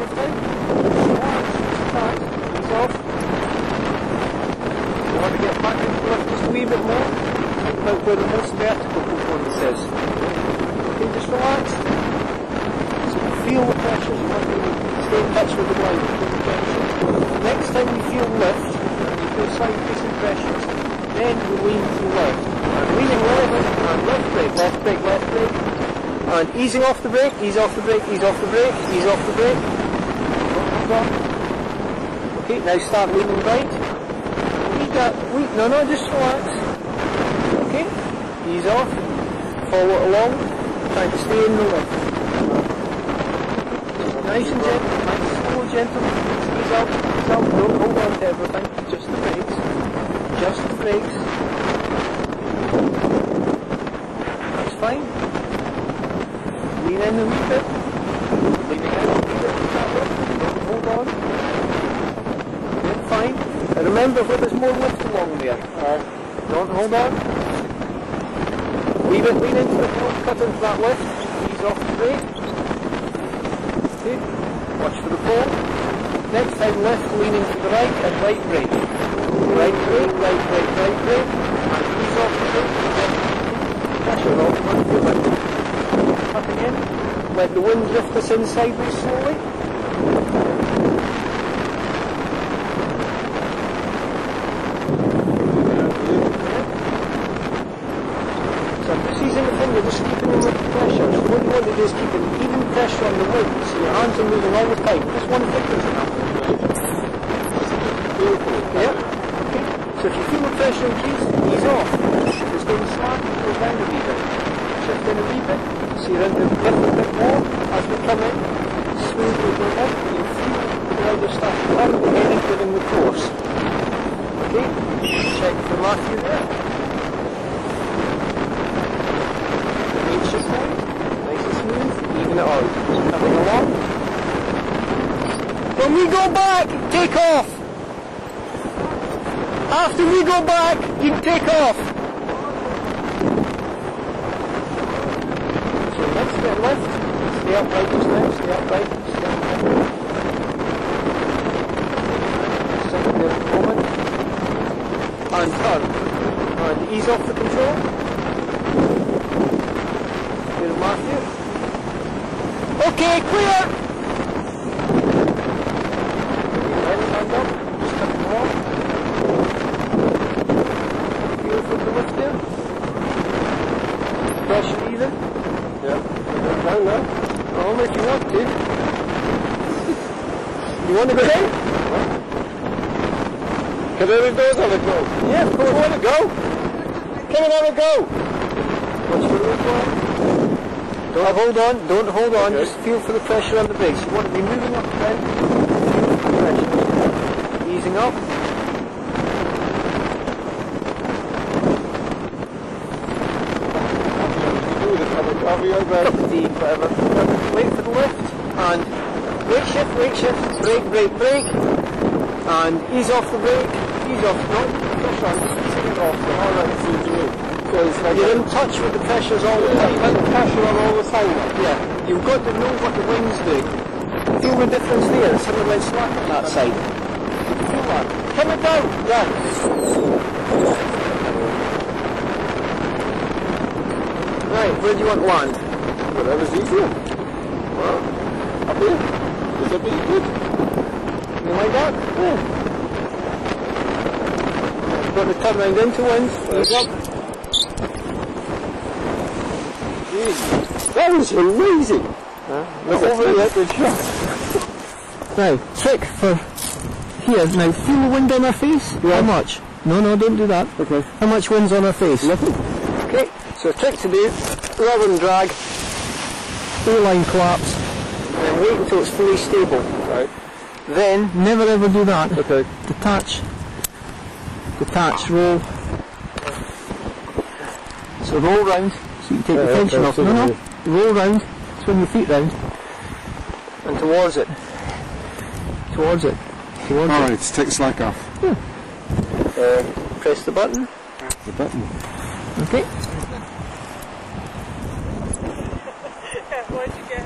shifting. He's off. You want to get back into the left just a wee bit more. About where the most vertical component is. Okay, just relax. So you feel the pressure, you want to stay in touch with the line. Next time you feel lift, you feel side facing pressures, then you lean to the left. And leaning left and left brake, left brake, left brake. And easing off the brake, ease off the brake, ease off the brake, ease off the brake. Okay, now start leaning right. Lead that, lead, no, no, just relax. Okay, ease off, follow it along, try to stay in the left. Nice and gentle, nice and slow, gentle, ease up, don't hold on to everything, just the brakes, just the brakes. That's fine. Lean in a wee bit, lean in a wee bit, hold on, fine, and remember where there's more lift along there, don't hold on, leave it, lean into the front, cut into that lift, ease off the brake, okay, watch for the pole, next time lift, leaning to the right and right brake, right brake, right brake, right brake, and ease off the brake, pressure off the front foot. Up again, let the wind lift us in sideways slowly. So I'm just using the finger, just keeping in with the pressure. So what you want to do is keep an even pressure on the wind, so your hands are moving all the time. Just one finger is enough. Yeah? Okay. So if you feel the pressure increase, ease off. If it's going slack, go down a wee bit. Shift in a wee bit. So you're in the lift a bit more, as we come in, smoothly go up, you feel the rider start to turn the heading within the course. Okay, check for Matthew there. Main shift now, nice and smooth, even it out. Coming along. When we go back, take off. After we go back, you take off. Step left, stay upright just now, stay upright, stay upright. Second there at the moment. And turn. And ease off the control. Here's Matthew. Okay, clear! Right hand up, just cut it off. Feel for the lift there. Pressure either. Yeah. Down now. Only if you want to. You want to go down? Can everybody have a go? Yeah, of course. You want to go? Can we have a go? What's the road for? Don't hold on, don't hold on. Okay. Just feel for the pressure on the brakes. You want to be moving up and down. Feel for the pressure. Easing up. Deep, whatever. Wait for the lift and brake shift, brake, brake, and ease off the brake, ease off, not pressure on, just easing it off, and all that seems to move. Like you're in touch with the pressures all the time. You've got pressure on all the time. Yeah, you've got to know what the wings do. Feel the difference there, something like slack on that side. Feel that. Come it down! Yeah. Right, where do you want to land? Whatever's easier. Well, up here. Is that pretty good? You like that? Yeah. Got to turn round into wind. That was amazing! Not over yet, good shot. Now, trick for here. Now, feel the wind on our face. Yeah. How much? No, no, don't do that. Okay. How much wind's on our face? Nothing. Okay, so trick to do, rub and drag. A-line collapse, and then wait until it's fully stable. Right. Then, never ever do that. Okay. Detach. Detach, roll. So roll round, so you take the tension off. No, no. Roll round, swing your feet round. And towards it. Towards it. Towards it. Alright, take slack off. Yeah. Press the button. The button. Okay. Where'd you go?